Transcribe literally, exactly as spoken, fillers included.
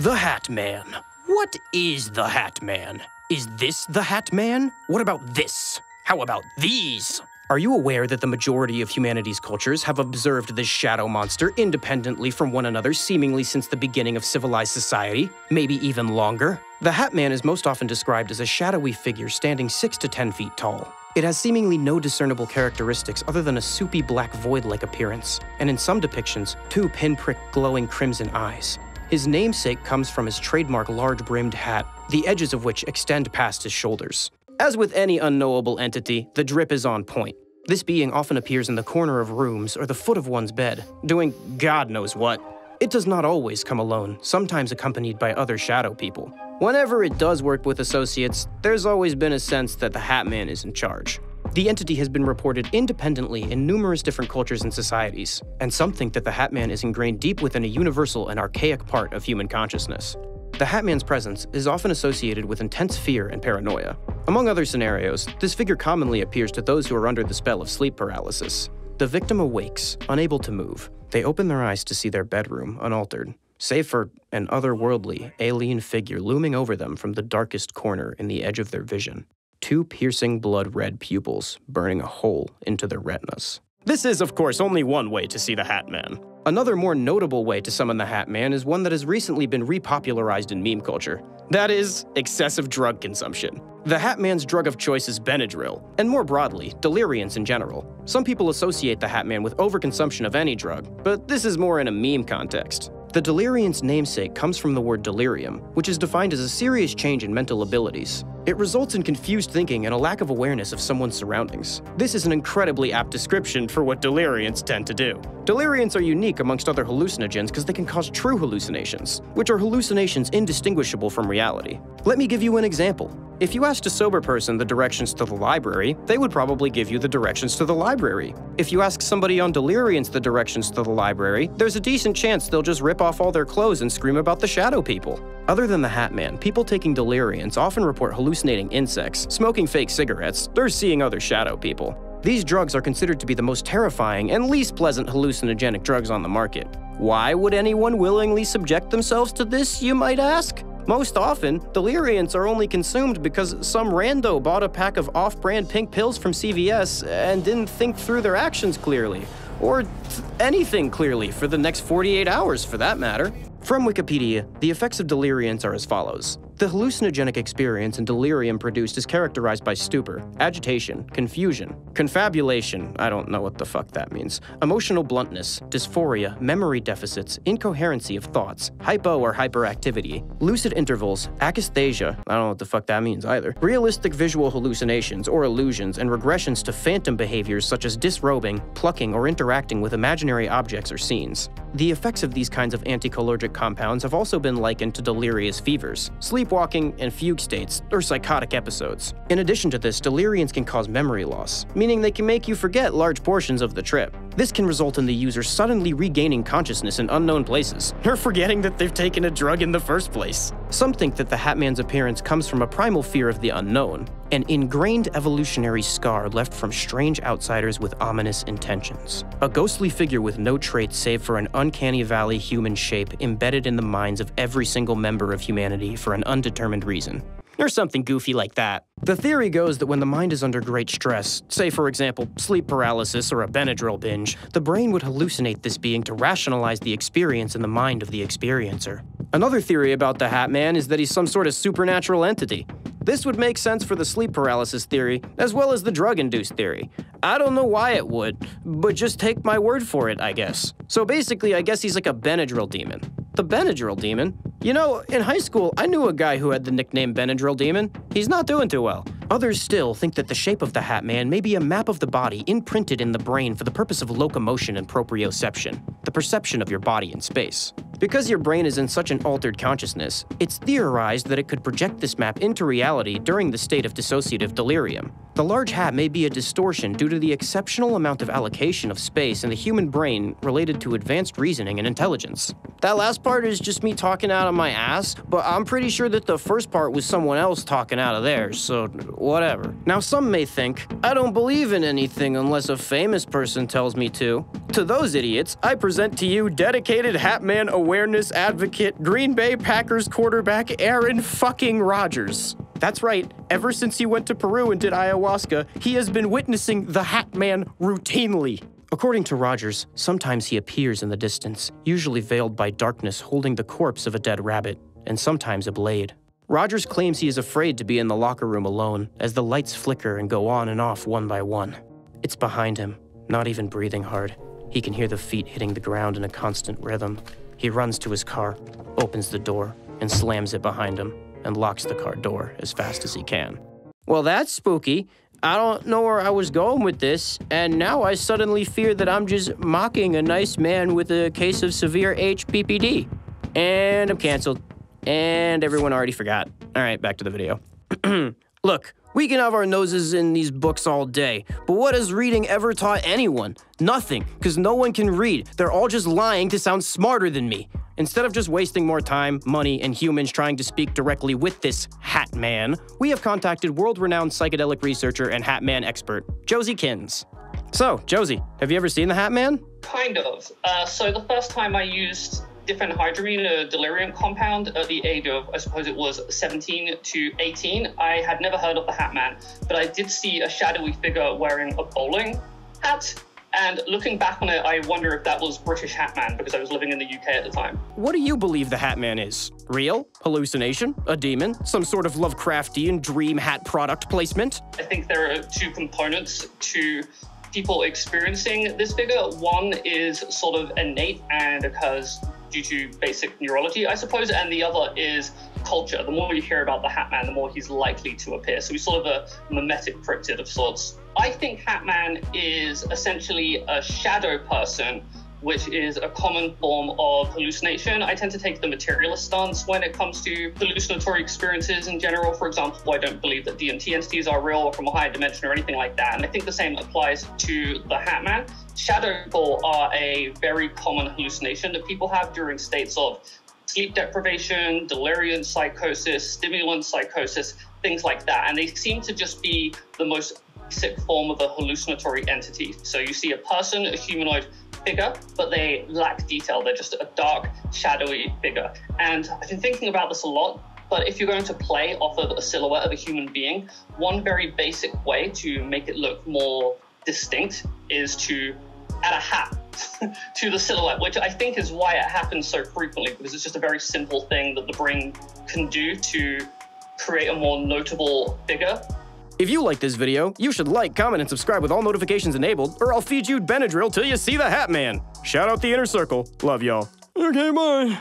The Hatman. What is the Hatman? Is this the Hatman? What about this? How about these? Are you aware that the majority of humanity's cultures have observed this shadow monster independently from one another seemingly since the beginning of civilized society, maybe even longer? The Hatman is most often described as a shadowy figure standing six to ten feet tall. It has seemingly no discernible characteristics other than a soupy black void-like appearance, and in some depictions, two pinprick glowing crimson eyes. His namesake comes from his trademark large-brimmed hat, the edges of which extend past his shoulders. As with any unknowable entity, the drip is on point. This being often appears in the corner of rooms or the foot of one's bed, doing God knows what. It does not always come alone, sometimes accompanied by other shadow people. Whenever it does work with associates, there's always been a sense that the Hatman is in charge. The entity has been reported independently in numerous different cultures and societies, and some think that the Hatman is ingrained deep within a universal and archaic part of human consciousness. The Hatman's presence is often associated with intense fear and paranoia. Among other scenarios, this figure commonly appears to those who are under the spell of sleep paralysis. The victim awakes, unable to move. They open their eyes to see their bedroom unaltered, save for an otherworldly, alien figure looming over them from the darkest corner in the edge of their vision. Two piercing blood-red pupils burning a hole into their retinas. This is, of course, only one way to see the Hatman. Another more notable way to summon the Hatman is one that has recently been repopularized in meme culture. That is, excessive drug consumption. The Hatman's drug of choice is Benadryl, and more broadly, deliriums in general. Some people associate the Hatman with overconsumption of any drug, but this is more in a meme context. The delirium's namesake comes from the word delirium, which is defined as a serious change in mental abilities. It results in confused thinking and a lack of awareness of someone's surroundings. This is an incredibly apt description for what deliriums tend to do. Deliriums are unique amongst other hallucinogens because they can cause true hallucinations, which are hallucinations indistinguishable from reality. Let me give you an example. If you asked a sober person the directions to the library, they would probably give you the directions to the library. If you ask somebody on deliriums the directions to the library, there's a decent chance they'll just rip off all their clothes and scream about the shadow people. Other than the Hatman, people taking deliriums often report hallucinating insects, smoking fake cigarettes, or seeing other shadow people. These drugs are considered to be the most terrifying and least pleasant hallucinogenic drugs on the market. Why would anyone willingly subject themselves to this, you might ask? Most often, deliriums are only consumed because some rando bought a pack of off-brand pink pills from C V S and didn't think through their actions clearly, or anything clearly for the next forty-eight hours for that matter. From Wikipedia, the effects of deliriums are as follows. The hallucinogenic experience and delirium produced is characterized by stupor, agitation, confusion, confabulation, I don't know what the fuck that means, emotional bluntness, dysphoria, memory deficits, incoherency of thoughts, hypo or hyperactivity, lucid intervals, akathisia, I don't know what the fuck that means either, realistic visual hallucinations or illusions and regressions to phantom behaviors such as disrobing, plucking, or interacting with imaginary objects or scenes. The effects of these kinds of anticholinergic compounds have also been likened to delirious fevers, sleep walking and fugue states, or psychotic episodes. In addition to this, deliriums can cause memory loss, meaning they can make you forget large portions of the trip. This can result in the user suddenly regaining consciousness in unknown places, or forgetting that they've taken a drug in the first place. Some think that the Hatman's appearance comes from a primal fear of the unknown, an ingrained evolutionary scar left from strange outsiders with ominous intentions. A ghostly figure with no traits save for an uncanny valley human shape embedded in the minds of every single member of humanity for an undetermined reason. Or something goofy like that. The theory goes that when the mind is under great stress, say for example, sleep paralysis or a Benadryl binge, the brain would hallucinate this being to rationalize the experience in the mind of the experiencer. Another theory about the Hatman is that he's some sort of supernatural entity. This would make sense for the sleep paralysis theory, as well as the drug-induced theory. I don't know why it would, but just take my word for it, I guess. So basically, I guess he's like a Benadryl demon. The Benadryl demon? You know, in high school, I knew a guy who had the nickname Benadryl demon. He's not doing too well. Others still think that the shape of the Hatman may be a map of the body imprinted in the brain for the purpose of locomotion and proprioception, the perception of your body in space. Because your brain is in such an altered consciousness, it's theorized that it could project this map into reality during the state of dissociative delirium. The large hat may be a distortion due to the exceptional amount of allocation of space in the human brain related to advanced reasoning and intelligence. That last part is just me talking out of my ass, but I'm pretty sure that the first part was someone else talking out of theirs, so whatever. Now, some may think, I don't believe in anything unless a famous person tells me to. To those idiots, I present to you dedicated Hatman Awareness awareness advocate, Green Bay Packers quarterback Aaron fucking Rodgers. That's right, ever since he went to Peru and did ayahuasca, he has been witnessing the Hatman routinely. According to Rodgers, sometimes he appears in the distance, usually veiled by darkness holding the corpse of a dead rabbit, and sometimes a blade. Rodgers claims he is afraid to be in the locker room alone, as the lights flicker and go on and off one by one. It's behind him, not even breathing hard. He can hear the feet hitting the ground in a constant rhythm. He runs to his car, opens the door, and slams it behind him, and locks the car door as fast as he can. Well, that's spooky. I don't know where I was going with this, and now I suddenly fear that I'm just mocking a nice man with a case of severe H P P D. And I'm canceled. And everyone already forgot. All right, back to the video. Look, we can have our noses in these books all day, but what has reading ever taught anyone? Nothing, because no one can read. They're all just lying to sound smarter than me. Instead of just wasting more time, money, and humans trying to speak directly with this Hatman, we have contacted world-renowned psychedelic researcher and Hatman expert, Josie Kins. So, Josie, have you ever seen the Hatman? Kind of. Uh, so the first time I used different hydrogen, a delirium compound, at the age of, I suppose it was seventeen to eighteen, I had never heard of the Hatman, but I did see a shadowy figure wearing a bowling hat. And looking back on it, I wonder if that was British Hatman, because I was living in the U K at the time. What do you believe the Hatman is? Real? Hallucination? A demon? Some sort of Lovecraftian dream hat product placement? I think there are two components to people experiencing this figure. One is sort of innate and occurs due to basic neurology, I suppose, and the other is culture. The more you hear about the Hatman, the more he's likely to appear. So he's sort of a mimetic cryptid of sorts. I think Hatman is essentially a shadow person, which is a common form of hallucination. I tend to take the materialist stance when it comes to hallucinatory experiences in general. For example, I don't believe that D M T entities are real or from a higher dimension or anything like that. And I think the same applies to the Hatman. Shadow people are a very common hallucination that people have during states of sleep deprivation, delirium psychosis, stimulant psychosis, things like that. And they seem to just be the most basic form of a hallucinatory entity. So you see a person, a humanoid figure, but they lack detail. They're just a dark, shadowy figure. And I've been thinking about this a lot, but if you're going to play off of a silhouette of a human being, one very basic way to make it look more distinct is to add a hat to the silhouette, which I think is why it happens so frequently, because it's just a very simple thing that the brain can do to create a more notable figure. If you like this video, you should like, comment, and subscribe with all notifications enabled, or I'll feed you Benadryl till you see the Hatman. Shout out the inner circle. Love y'all. Okay, bye.